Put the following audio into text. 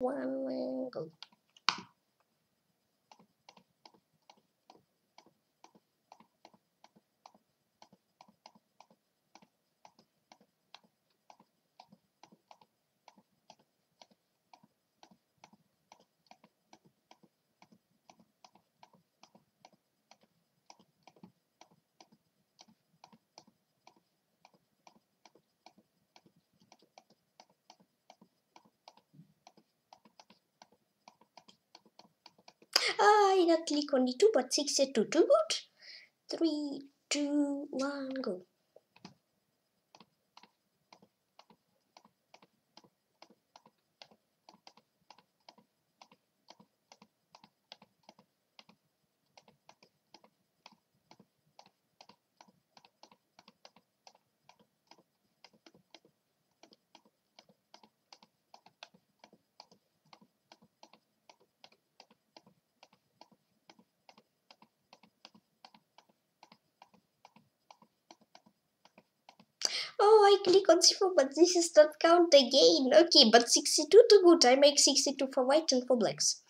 one angle. I now click on the 2.6 set to 2 boot. 3, 2, 1, go. Oh, I click on 0, but this is not count again. Okay, but 62 to good. I make 62 for white and for blacks.